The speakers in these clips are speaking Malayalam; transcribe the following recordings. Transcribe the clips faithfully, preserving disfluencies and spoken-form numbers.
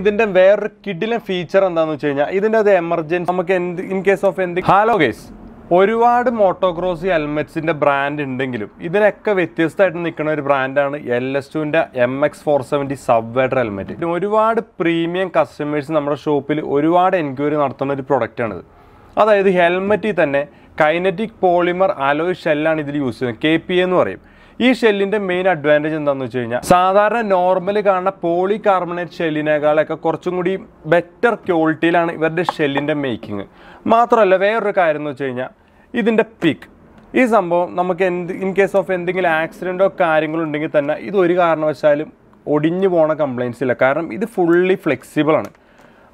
ഇതിന്റെ വേറൊരു കിഡിലെ ഫീച്ചർ എന്താണെന്ന് വെച്ച് കഴിഞ്ഞാൽ ഇതിന്റെ അത് എമർജൻസി നമുക്ക് ഇൻ കേസ് ഓഫ് എന്ത്. ഹലോ ഗൈസ്, ഒരുപാട് മോട്ടോക്രോസ് ഹെൽമെറ്റ്സിന്റെ ബ്രാൻഡ് ഉണ്ടെങ്കിലും ഇതിനൊക്കെ വ്യത്യസ്തമായിട്ട് നിൽക്കുന്ന ഒരു ബ്രാൻഡാണ് എൽ എസ് ടുവിന്റെ M X four seventy subverter helmet. ഒരുപാട് പ്രീമിയം കസ്റ്റമേഴ്സ് നമ്മുടെ ഷോപ്പിൽ ഒരുപാട് എൻക്വയറി നടത്തുന്ന ഒരു പ്രൊഡക്റ്റാണിത്. അതായത് ഹെൽമെറ്റിൽ തന്നെ കൈനറ്റിക് പോളിമർ അലോയ് ഷെല്ലാണ് ഇതിൽ യൂസ് ചെയ്യുന്നത്, കെ പി എന്ന് പറയും. ഈ ഷെല്ലിൻ്റെ മെയിൻ അഡ്വാൻറ്റേജ് എന്താണെന്ന് വെച്ച് കഴിഞ്ഞാൽ സാധാരണ നോർമൽ കാണുന്ന പോളി കാർബണേറ്റ് ഷെല്ലിനേക്കാളൊക്കെ കുറച്ചും കൂടി ബെറ്റർ ക്വാളിറ്റിയിലാണ് ഇവരുടെ ഷെല്ലിൻ്റെ മേക്കിങ്. മാത്രമല്ല വേറൊരു കാര്യം എന്ന് വെച്ച് കഴിഞ്ഞാൽ ഇതിൻ്റെ പിക്ക്, ഈ സംഭവം നമുക്ക് എന്ത് ഇൻ കേസ് ഓഫ് എന്തെങ്കിലും ആക്സിഡൻറ്റോ കാര്യങ്ങളോ ഉണ്ടെങ്കിൽ തന്നെ ഇത് ഒരു കാരണവശാലും ഒടിഞ്ഞു പോണ കംപ്ലയിൻസ് ഇല്ല, കാരണം ഇത് ഫുള്ളി ഫ്ലെക്സിബിളാണ്.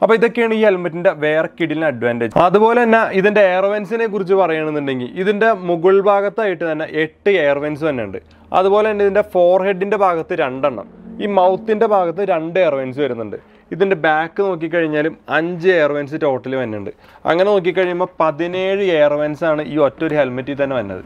അപ്പോൾ ഇതൊക്കെയാണ് ഈ ഹെൽമെറ്റിൻ്റെ വേറെ കിഡിലിന് അഡ്വാൻറ്റേജ്. അതുപോലെ തന്നെ ഇതിൻ്റെ എയർവെൻസിനെ കുറിച്ച് പറയണമെന്നുണ്ടെങ്കിൽ ഇതിൻ്റെ മുകൾ ഭാഗത്തായിട്ട് തന്നെ എട്ട് എയർവെൻസ് തന്നെ ഉണ്ട്. അതുപോലെ തന്നെ ഇതിൻ്റെ ഫോർ ഹെഡിൻ്റെ ഭാഗത്ത് രണ്ടെണ്ണം, ഈ മൗത്തിൻ്റെ ഭാഗത്ത് രണ്ട് എയർവെൻസ് വരുന്നുണ്ട്. ഇതിൻ്റെ ബാക്ക് നോക്കിക്കഴിഞ്ഞാലും അഞ്ച് എയർവെൻസ് ടോട്ടൽ വരുന്നുണ്ട്. അങ്ങനെ നോക്കിക്കഴിയുമ്പോൾ പതിനേഴ് എയർവെൻസാണ് ഈ ഒറ്റൊരു ഹെൽമെറ്റിൽ തന്നെ വരുന്നത്.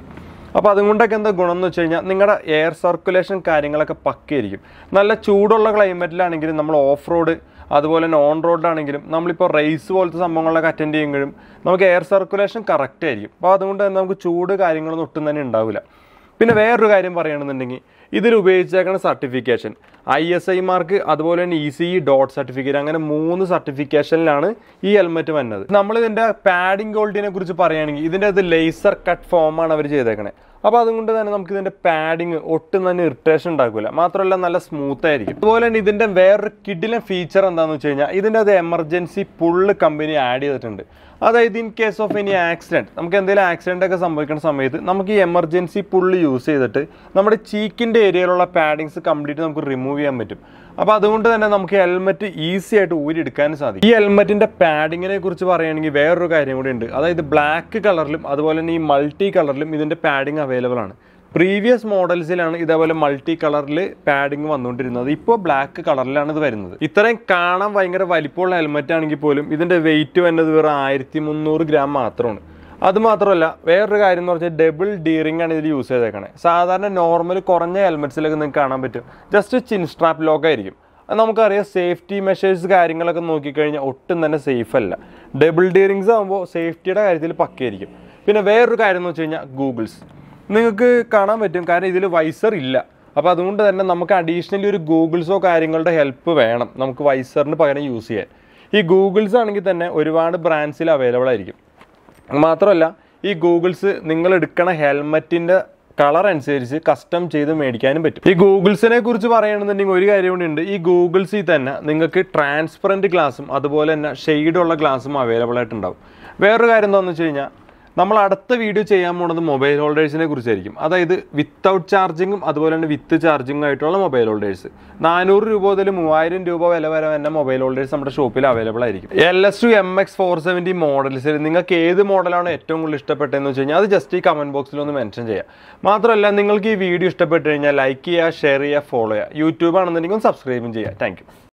അപ്പോൾ അതുകൊണ്ടൊക്കെ എന്താ ഗുണം എന്ന് വെച്ച് കഴിഞ്ഞാൽ നിങ്ങളുടെ എയർ സർക്കുലേഷൻ കാര്യങ്ങളൊക്കെ പക്കയായിരിക്കും. നല്ല ചൂടുള്ള ക്ലൈമറ്റിലാണെങ്കിലും നമ്മൾ ഓഫ് റോഡ് അതുപോലെ തന്നെ ഓൺ റോഡിലാണെങ്കിലും നമ്മളിപ്പോൾ റേസ് പോലത്തെ സംഭവങ്ങളൊക്കെ അറ്റൻഡ് ചെയ്യുമ്പോഴും നമുക്ക് എയർ സർക്കുലേഷൻ കറക്റ്റ് ആയിരിക്കും. അപ്പോൾ അതുകൊണ്ട് തന്നെ നമുക്ക് ചൂട് കാര്യങ്ങളൊന്നും ഒട്ടും തന്നെ ഉണ്ടാവില്ല. പിന്നെ വേറൊരു കാര്യം പറയുകയാണെന്നുണ്ടെങ്കിൽ ഇതിൽ ഉപയോഗിച്ചേക്കുന്ന certification I S I mark, അതുപോലെ തന്നെ E C E dot certificate, അങ്ങനെ മൂന്ന് സർട്ടിഫിക്കേഷനിലാണ് ഈ ഹെൽമെറ്റ് വന്നത്. നമ്മളിതിൻ്റെ പാഡിങ് ക്വാളിറ്റിനെ കുറിച്ച് പറയുകയാണെങ്കിൽ ഇതിൻ്റെ അത് ലേസർ കട്ട് ഫോമാണ് അവർ ചെയ്തേക്കണേ. അപ്പോൾ അതുകൊണ്ട് തന്നെ നമുക്ക് ഇതിൻ്റെ പാഡിങ് ഒട്ടും തന്നെ ഇറിറ്റേഷൻ ഉണ്ടാക്കില്ല, മാത്രമല്ല നല്ല സ്മൂത്ത് ആയിരിക്കും. അതുപോലെ തന്നെ ഇതിൻ്റെ വേറൊരു കിഡിലെ ഫീച്ചർ എന്താണെന്ന് വെച്ച് കഴിഞ്ഞാൽ ഇതിൻ്റെ അത് എമർജൻസി പുള്ള് കമ്പനി ആഡ് ചെയ്തിട്ടുണ്ട്. അതായത് in case of any accident, നമുക്ക് എന്തെങ്കിലും ആക്സിഡൻ്റ് ഒക്കെ സംഭവിക്കുന്ന സമയത്ത് നമുക്ക് ഈ എമർജൻസി പുള്ള് യൂസ് ചെയ്തിട്ട് നമ്മുടെ ചീക്കിൻ്റെ ഏരിയയിലുള്ള പാഡിങ്സ് കംപ്ലീറ്റ് നമുക്ക് റിമൂവ് ചെയ്യാൻ പറ്റും. അപ്പോൾ അതുകൊണ്ട് തന്നെ നമുക്ക് ഹെൽമെറ്റ് ഈസി ആയിട്ട് ഊരി എടുക്കാനും സാധിക്കും. ഈ ഹെൽമെറ്റിൻ്റെ പാഡിങ്ങിനെ കുറിച്ച് പറയുകയാണെങ്കിൽ വേറൊരു കാര്യം കൂടി ഉണ്ട്. അതായത് ബ്ലാക്ക് കളറിലും അതുപോലെ തന്നെ ഈ മൾട്ടി കളറിലും ഇതിൻ്റെ പാഡിങ് അവൈലബിൾ ആണ്. പ്രീവിയസ് മോഡൽസിലാണ് ഇതേപോലെ മൾട്ടി കളറിൽ പാഡിങ് വന്നുകൊണ്ടിരുന്നത്, ഇപ്പോൾ ബ്ലാക്ക് കളറിലാണ് ഇത് വരുന്നത്. ഇത്രയും കാണാൻ ഭയങ്കര വലിപ്പമുള്ള ഹെൽമെറ്റ് ആണെങ്കിൽ പോലും ഇതിൻ്റെ വെയിറ്റ് വന്നത് വെറും ആയിരത്തി മുന്നൂറ് ഗ്രാം മാത്രമാണ്. അതുമാത്രമല്ല വേറൊരു കാര്യം എന്ന് പറഞ്ഞാൽ ഡബിൾ ഡീറിംഗ് ആണ് ഇതിൽ യൂസ് ചെയ്തേക്കണേ. സാധാരണ നോർമൽ കുറഞ്ഞ ഹെൽമെറ്റ്സിലൊക്കെ നിങ്ങൾക്ക് കാണാൻ പറ്റും, ജസ്റ്റ് ചിൻ സ്ട്രാപ്പ് ലോക്കായിരിക്കും. അത് നമുക്കറിയാം സേഫ്റ്റി മെഷേഴ്സ് കാര്യങ്ങളൊക്കെ നോക്കിക്കഴിഞ്ഞാൽ ഒട്ടും തന്നെ സേഫ് അല്ല. ഡബിൾ ഡീറിങ്സ് ആകുമ്പോൾ സേഫ്റ്റിയുടെ കാര്യത്തിൽ പക്കയായിരിക്കും. പിന്നെ വേറൊരു കാര്യം എന്ന് വെച്ച് കഴിഞ്ഞാൽ ഗൂഗിൾസ് നിങ്ങൾക്ക് കാണാൻ പറ്റും, കാരണം ഇതിൽ വൈസർ ഇല്ല. അപ്പോൾ അതുകൊണ്ട് തന്നെ നമുക്ക് അഡീഷണലി ഒരു ഗൂഗിൾസോ കാര്യങ്ങളുടെ ഹെൽപ്പ് വേണം നമുക്ക് വൈസറിന് പകരം യൂസ് ചെയ്യാൻ. ഈ ഗൂഗിൾസ് ആണെങ്കിൽ തന്നെ ഒരുപാട് ബ്രാൻഡ്സിൽ അവൈലബിൾ ആയിരിക്കും. മാത്രമല്ല ഈ ഗൂഗിൾസ് നിങ്ങൾ എടുക്കണ ഹെൽമെറ്റിൻ്റെ കളർ അനുസരിച്ച് കസ്റ്റം ചെയ്ത് മേടിക്കാനും പറ്റും. ഈ ഗൂഗിൾസിനെ കുറിച്ച് പറയുകയാണെന്നുണ്ടെങ്കിൽ ഒരു കാര്യം കൂടി ഉണ്ട്. ഈ ഗൂഗിൾസിൽ തന്നെ നിങ്ങൾക്ക് ട്രാൻസ്പെറൻറ്റ് ഗ്ലാസും അതുപോലെ തന്നെ ഷെയ്ഡുള്ള ഗ്ലാസും അവൈലബിൾ ആയിട്ടുണ്ടാവും. വേറൊരു കാര്യം എന്താണെന്ന് വെച്ച് കഴിഞ്ഞാൽ നമ്മൾ അടുത്ത വീഡിയോ ചെയ്യാൻ പോണത് മൊബൈൽ ഹോൾഡേഴ്സിനെ കുറിച്ചായിരിക്കും. അതായത് വിത്തൗട്ട് ചാർജിങ്ങും അതുപോലെ തന്നെ വിത്ത് ചാർജിങ്ങും ആയിട്ടുള്ള മൊബൈൽ ഹോൾഡേഴ്സ്. നാനൂറ് രൂപ മുതൽ മൂവായിരം രൂപ വില വരെ തന്നെ മൊബൈൽ ഹോൾഡേഴ്സ് നമ്മുടെ ഷോപ്പിൽ അവൈലബിൾ ആയിരിക്കും. L S two M X four seventy മോഡൽസിൽ നിങ്ങൾക്ക് ഏത് മോഡലാണ് ഏറ്റവും കൂടുതൽ ഇഷ്ടപ്പെട്ടതെന്ന് വെച്ച് കഴിഞ്ഞാൽ അത് ജസ്റ്റ് ഈ കമൻറ്റ് ബോക്സിലൊന്ന് മെൻഷൻ ചെയ്യാം. മാത്രമല്ല നിങ്ങൾക്ക് ഈ വീഡിയോ ഇഷ്ടപ്പെട്ട് കഴിഞ്ഞാൽ ലൈക്ക് ചെയ്യുക, ഷെയർ ചെയ്യുക, ഫോളോ ചെയ്യുക. യൂട്യൂബ് ആണെന്നുണ്ടെങ്കിൽ സബ്സ്ക്രൈബും ചെയ്യുക. Thank U.